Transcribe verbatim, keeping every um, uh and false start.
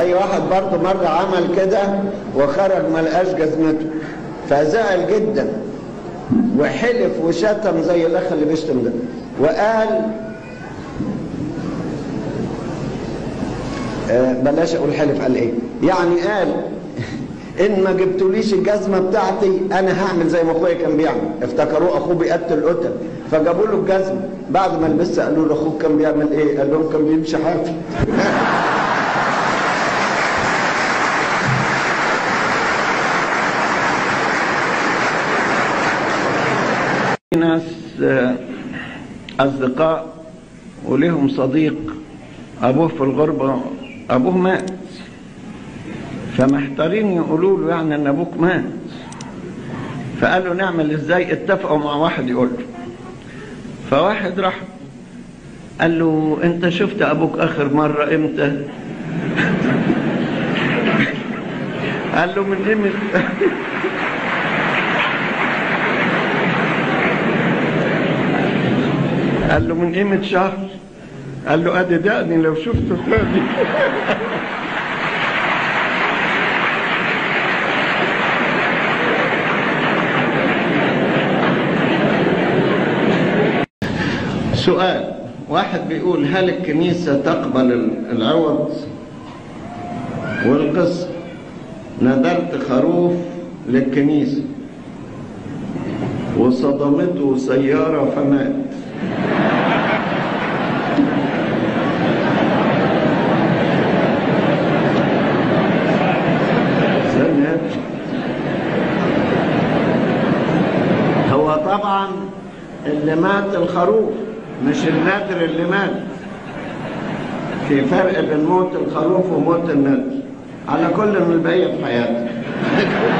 اي واحد برضه مره عمل كده وخرج ما لقاش جزمته فزعل جدا وحلف وشتم زي الاخ اللي بيشتم ده وقال آه بلاش اقول حلف قال ايه؟ يعني قال ان ما جبتوليش الجزمه بتاعتي انا هعمل زي ما اخويا كان بيعمل، افتكروه اخوه بيقتل قتل فجابوا له الجزمه بعد ما لبسها قالوا له اخوك كان بيعمل ايه؟ قال لهم كان بيمشي حافي. ناس أصدقاء ولهم صديق أبوه في الغربة، أبوه مات فمحتارين يقولوا له يعني أن أبوك مات، فقالوا نعمل إزاي؟ اتفقوا مع واحد يقول له، فواحد راح قال له أنت شفت أبوك آخر مرة إمتى؟ قال له من إمتى؟ قال له من قيمة شهر، قال له ادي دقني لو شفته تاني. سؤال واحد بيقول هل الكنيسة تقبل العوض؟ والقصة نذرت خروف للكنيسة وصدمته سيارة فمات. هو طبعا اللي مات الخروف مش النادر اللي مات، في فرق بين موت الخروف وموت النادر. على كل من البقية في حياتك.